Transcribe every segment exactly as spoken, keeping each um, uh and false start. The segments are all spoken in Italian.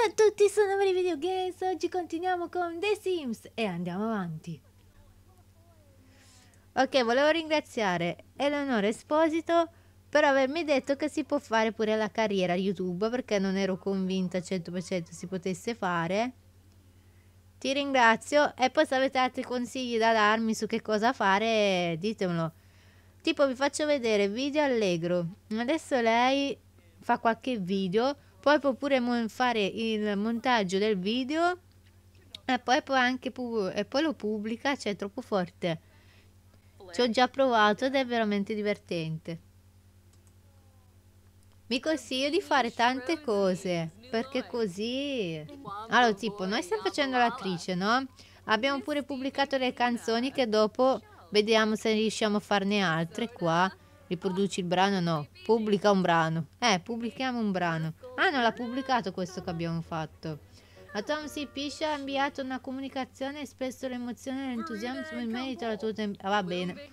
Ciao a tutti, sono Mary Video Games, oggi continuiamo con The Sims e andiamo avanti. Ok, volevo ringraziare Eleonora Esposito per avermi detto che si può fare pure la carriera YouTube, perché non ero convinta al cento per cento si potesse fare. Ti ringrazio, e poi se avete altri consigli da darmi su che cosa fare, ditemelo. Tipo vi faccio vedere video allegro. Adesso lei fa qualche video, poi può pure fare il montaggio del video e poi, può anche e poi lo pubblica, cioè è troppo forte. Ci ho già provato ed è veramente divertente. Mi consiglio di fare tante cose, perché così... Allora, tipo, noi stiamo facendo l'attrice, no? Abbiamo pure pubblicato le canzoni che dopo vediamo se riusciamo a farne altre qua. Riproduci il brano? No. Pubblica un brano. Eh, pubblichiamo un brano. Ah, non l'ha pubblicato questo che abbiamo fatto. A Tom C. Pisha ha inviato una comunicazione e spesso l'emozione e l'entusiasmo in merito alla tua temp... Ah, va bene.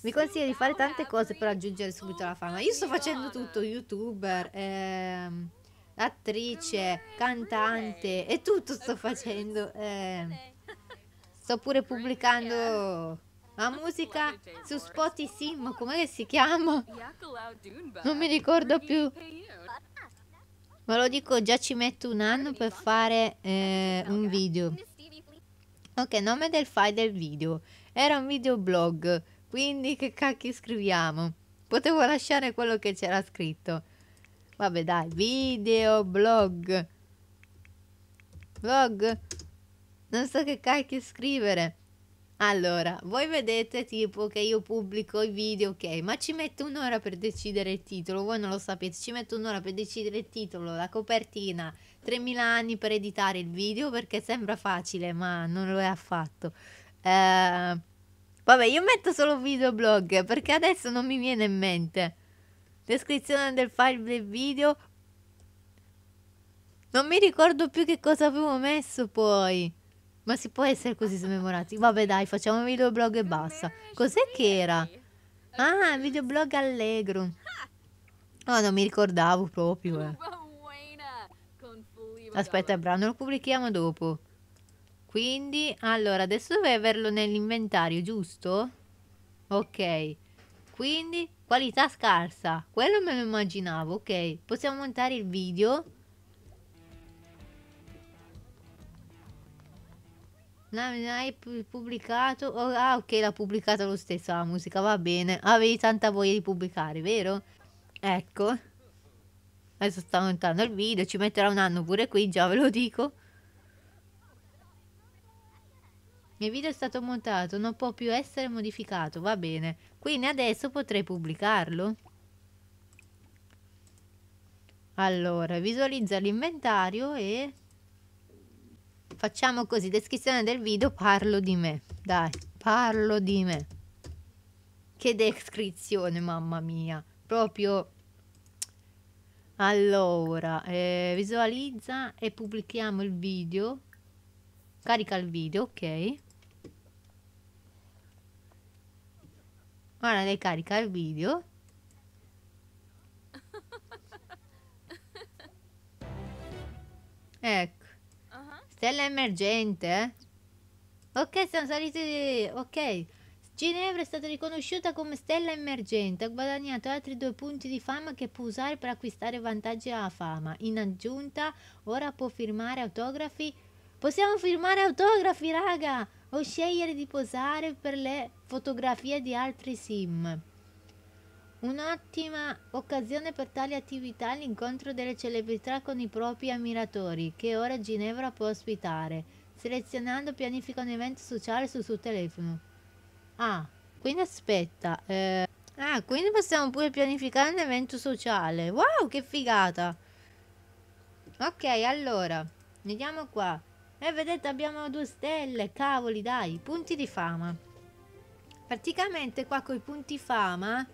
Mi consiglio di fare tante cose per raggiungere subito la fama. Io sto facendo tutto, youtuber, ehm, attrice, cantante e tutto sto facendo. Ehm. Sto pure pubblicando... la musica su Spotify, come si chiama? Non mi ricordo più. Ve lo dico, già ci metto un anno per fare eh, un video. Ok, nome del file del video. Era un videoblog, quindi che cacchio scriviamo? Potevo lasciare quello che c'era scritto. Vabbè dai, videoblog. Blog. Non so che cacchio scrivere. Allora, voi vedete tipo che io pubblico i video, ok, ma ci metto un'ora per decidere il titolo, voi non lo sapete, ci metto un'ora per decidere il titolo, la copertina, tremila anni per editare il video, perché sembra facile, ma non lo è affatto. Eh, vabbè, io metto solo videoblog, perché adesso non mi viene in mente. Descrizione del file del video. Non mi ricordo più che cosa avevo messo poi. Ma si può essere così smemorati? Vabbè dai, facciamo un videoblog e basta. Cos'è che era? Ah, videoblog allegro. Oh, non mi ricordavo proprio. Eh. Aspetta, il brano lo pubblichiamo dopo. Quindi, allora, adesso dovrei averlo nell'inventario, giusto? Ok. Quindi, qualità scarsa. Quello me lo immaginavo, ok. Possiamo montare il video. Hai pubblicato, oh, ah ok, l'ha pubblicata lo stesso la musica, va bene, avevi tanta voglia di pubblicare, vero? Ecco, adesso sta montando il video, ci metterà un anno pure qui, già ve lo dico. Il video è stato montato, non può più essere modificato, va bene, quindi adesso potrei pubblicarlo. Allora, visualizza l'inventario e... facciamo così, descrizione del video, parlo di me. Dai, parlo di me. Che descrizione, mamma mia. Proprio. Allora, eh, visualizza e pubblichiamo il video. Carica il video, ok. Ora lei carica il video. Ecco. Stella emergente, eh? Ok, siamo saliti. Ok, Ginevra è stata riconosciuta come stella emergente. Ha guadagnato altri due punti di fama che può usare per acquistare vantaggi alla fama. In aggiunta, ora può firmare autografi. Possiamo firmare autografi, raga! O scegliere di posare per le fotografie di altri sim. Un'ottima occasione per tali attività è l'incontro delle celebrità con i propri ammiratori, che ora Ginevra può ospitare. Selezionando pianifica un evento sociale sul suo telefono. Ah, quindi aspetta. Eh, ah, quindi possiamo pure pianificare un evento sociale. Wow, che figata! Ok, allora, vediamo qua. E eh, vedete, abbiamo due stelle, cavoli, dai, punti di fama. Praticamente qua con i punti fama...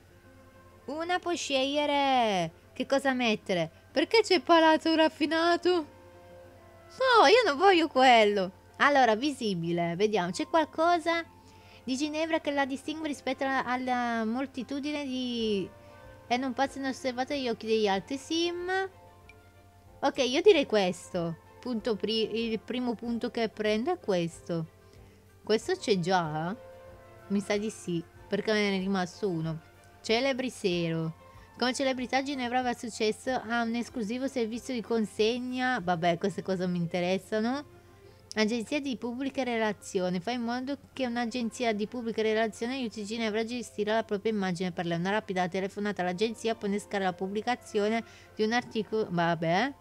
una può scegliere che cosa mettere. Perché c'è palazzo raffinato? No, io non voglio quello. Allora, visibile. Vediamo, c'è qualcosa di Ginevra che la distingue rispetto alla moltitudine di... e non passa inosservata agli occhi degli altri sim. Ok, io direi questo. Punto pri il primo punto che prendo è questo. Questo c'è già? Mi sa di sì, perché me ne è rimasto uno. Celebri Sero. Come celebrità Ginevra aveva successo a un esclusivo servizio di consegna. Vabbè, queste cose mi interessano. Agenzia di pubblica relazione. Fa in modo che un'agenzia di pubblica relazione aiuti Ginevra a gestire la propria immagine. Per lei una rapida telefonata all'agenzia può innescare la pubblicazione di un articolo. Vabbè.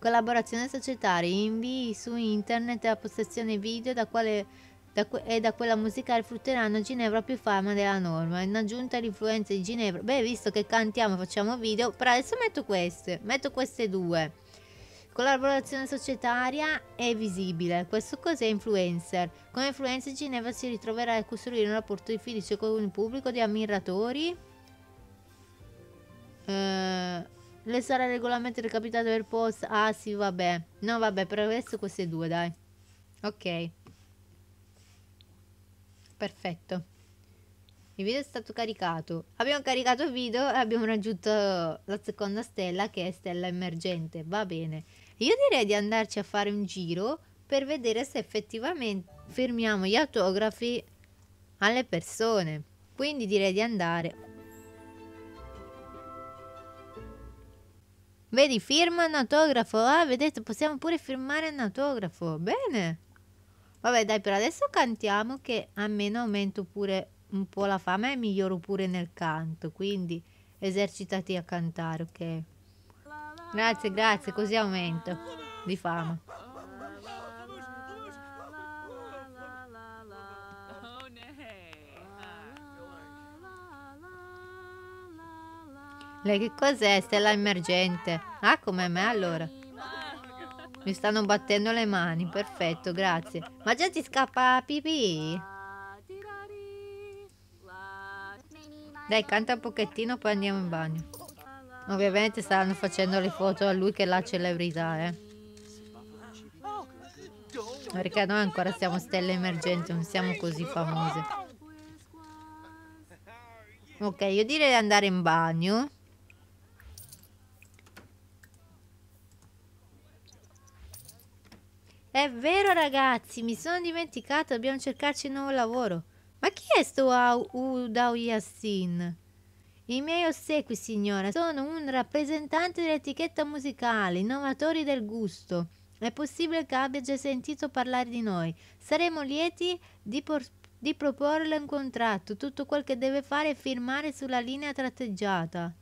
Collaborazione societaria. Invii su internet la postazione video da quale, da e da quella musicale frutteranno Ginevra più fama della norma. In aggiunta l'influenza di Ginevra. Beh, visto che cantiamo e facciamo video, però adesso metto queste. Metto queste due. Collaborazione societaria è visibile. Questo cos'è influencer? Come influencer Ginevra si ritroverà a costruire un rapporto di fiducia con il pubblico di ammiratori. Eh, le sarà regolarmente recapitato per post. Ah sì, vabbè. No vabbè, per adesso queste due dai. Ok. Perfetto. Il video è stato caricato. Abbiamo caricato il video e abbiamo raggiunto la seconda stella, che è stella emergente. Va bene. Io direi di andarci a fare un giro per vedere se effettivamente firmiamo gli autografi alle persone. Quindi direi di andare. Vedi, firma un autografo. Ah, vedete, possiamo pure firmare un autografo. Bene. Vabbè, dai, per adesso cantiamo, che almeno aumento pure un po' la fama e miglioro pure nel canto. Quindi esercitati a cantare, ok? Grazie, grazie, così aumento di fama. Lei che cos'è? Stella emergente. Ah, come me allora. Mi stanno battendo le mani, perfetto, grazie. Ma già ti scappa pipì? Dai, canta un pochettino, poi andiamo in bagno. Ovviamente stanno facendo le foto a lui che è la celebrità, eh. Perché noi ancora siamo stelle emergenti, non siamo così famose. Ok, io direi di andare in bagno. È vero ragazzi, mi sono dimenticato, dobbiamo cercarci un nuovo lavoro. Ma chi è sto Udao Yassin? I miei ossequi, signora. Sono un rappresentante dell'etichetta musicale, innovatori del gusto. È possibile che abbia già sentito parlare di noi. Saremo lieti di, di proporle un contratto. Tutto quel che deve fare è firmare sulla linea tratteggiata.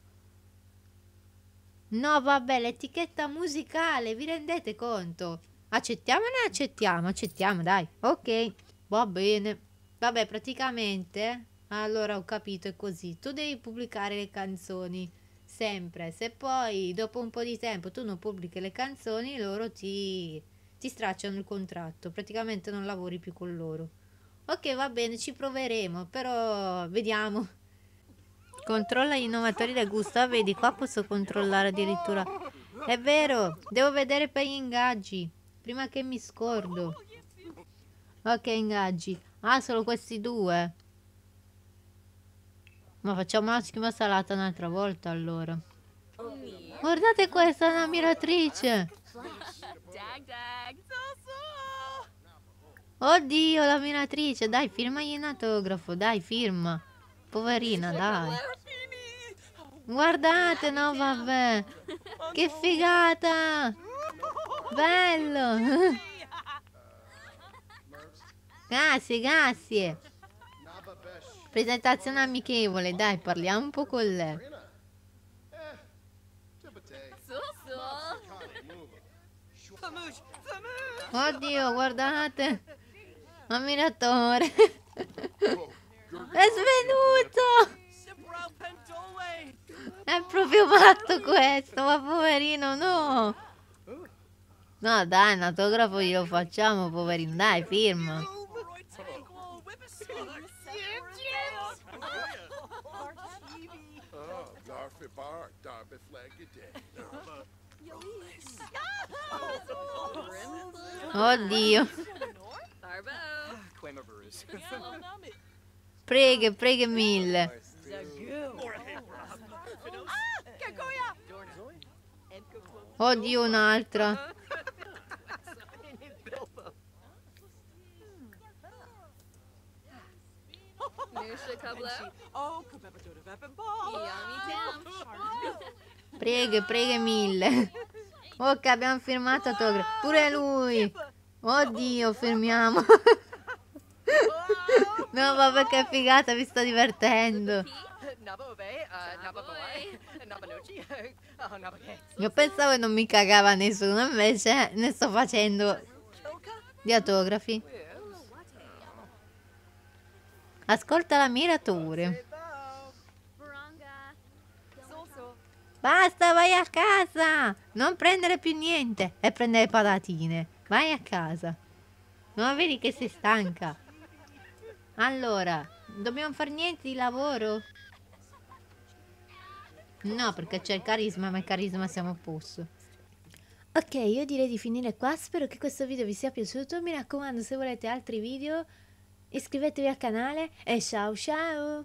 No, vabbè, l'etichetta musicale, vi rendete conto? Accettiamo o non accettiamo? Accettiamo, dai. Ok, va bene. Vabbè, praticamente, allora ho capito, è così. Tu devi pubblicare le canzoni, sempre. Se poi, dopo un po' di tempo, tu non pubblichi le canzoni, loro ti, ti stracciano il contratto. Praticamente non lavori più con loro. Ok, va bene, ci proveremo, però vediamo. Controlla gli innovatori del gusto. Ah, vedi, qua posso controllare addirittura. È vero, devo vedere per gli ingaggi, prima che mi scordo. Ok, ingaggi. Ah, solo questi due. Ma facciamo la schiuma salata un'altra volta allora. Guardate questa, è una miratrice. Oddio, la miratrice. Dai, firmagli un autografo. Dai, firma. Poverina, dai. Guardate, no vabbè. Che figata. Bello. Grazie, grazie. Presentazione amichevole. Dai, parliamo un po' con lei. Oddio, guardate. Ammiratore. È svenuto. È proprio matto questo. Ma poverino, no. No, dai, un autografo glielo facciamo, poverino. Dai, firma. Oddio. Prega, prega mille. Oddio, un'altra. Prega, prega mille. Ok, abbiamo firmato autografo. Pure lui. Oddio, fermiamo. No, vabbè, che figata, mi sto divertendo. Io pensavo che non mi cagava nessuno, invece ne sto facendo di autografi. Ascolta la miratore. Basta, vai a casa. Non prendere più niente. E prendere patatine. Vai a casa. Non vedi che sei stanca. Allora, dobbiamo fare niente di lavoro? No, perché c'è il carisma, ma il carisma siamo a posto. Ok, io direi di finire qua. Spero che questo video vi sia piaciuto. Mi raccomando, se volete altri video, iscrivetevi al canale. E ciao ciao!